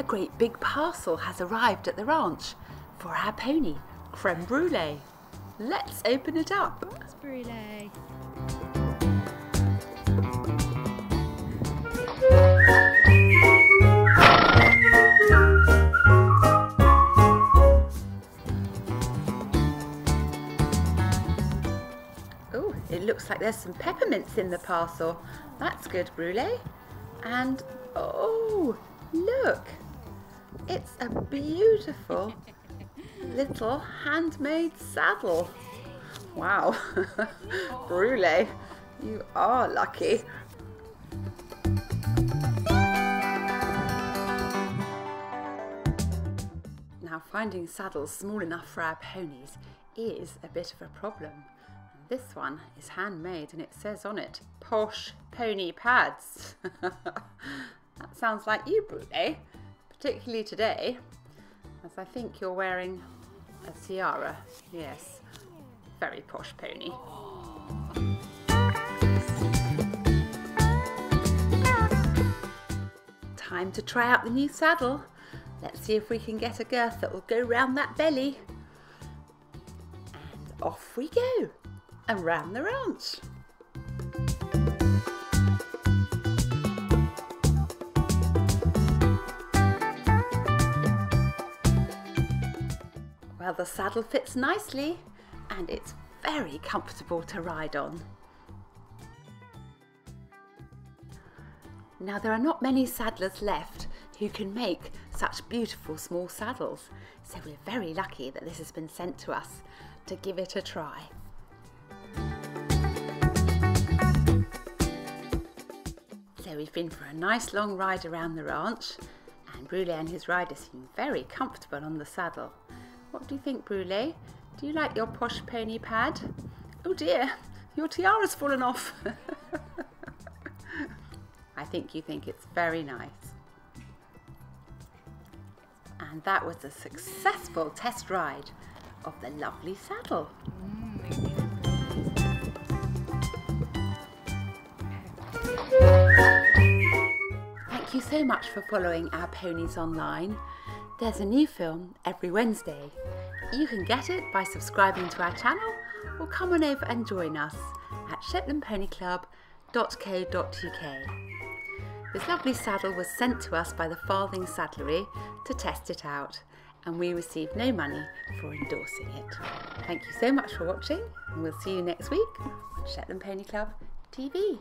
A great big parcel has arrived at the ranch for our pony, Creme Brulee. Let's open it up. It's brulee. Oh, it looks like there's some peppermints in the parcel. That's good, Brulee. And oh, look, it's a beautiful little handmade saddle. Wow, Brulee, you are lucky. Now, finding saddles small enough for our ponies is a bit of a problem. This one is handmade and it says on it, Posh Pony Pads. That sounds like you, Brulee, particularly today, as I think you're wearing a tiara. Yes, very posh pony. Time to try out the new saddle. Let's see if we can get a girth that will go round that belly. And off we go, and round the ranch. Well, the saddle fits nicely and it's very comfortable to ride on. Now, there are not many saddlers left who can make such beautiful small saddles, so we're very lucky that this has been sent to us to give it a try. So we've been for a nice long ride around the ranch, and Brulee and his rider seem very comfortable on the saddle. What do you think, Brulee? Do you like your posh pony pad? Oh dear, your tiara's fallen off. I think you think it's very nice. And that was a successful test ride of the lovely saddle. Thank you so much for following our ponies online. There's a new film every Wednesday. You can get it by subscribing to our channel, or come on over and join us at shetlandponyclub.co.uk. This lovely saddle was sent to us by the Farthing Saddlery to test it out, and we received no money for endorsing it. Thank you so much for watching, and we'll see you next week on Shetland Pony Club TV.